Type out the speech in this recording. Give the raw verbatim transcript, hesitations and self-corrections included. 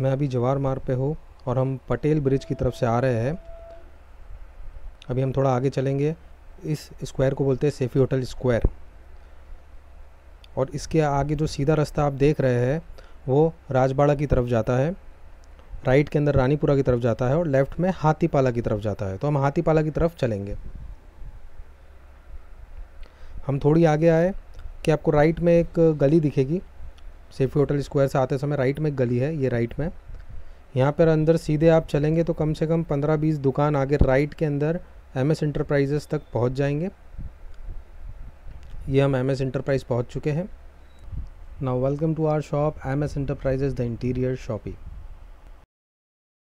मैं अभी जवाहर मार्ग पे हूँ और हम पटेल ब्रिज की तरफ से आ रहे हैं। अभी हम थोड़ा आगे चलेंगे। इस स्क्वायर को बोलते हैं सेफी होटल स्क्वायर, और इसके आगे जो सीधा रास्ता आप देख रहे हैं वो राजवाड़ा की तरफ जाता है, राइट के अंदर रानीपुरा की तरफ जाता है और लेफ़्ट में हाथीपाला की तरफ जाता है। तो हम हाथीपाला की तरफ चलेंगे। हम थोड़ी आगे आए कि आपको राइट में एक गली दिखेगी। सेफी होटल स्क्वायर से आते समय राइट में एक गली है, ये राइट में। यहाँ पर अंदर सीधे आप चलेंगे तो कम से कम पंद्रह बीस दुकान आगे राइट के अंदर एम एस इंटरप्राइजेज तक पहुँच जाएंगे। ये हम एम एस इंटरप्राइज पहुँच चुके हैं। Now welcome to our shop M S enterprises the interior shopping.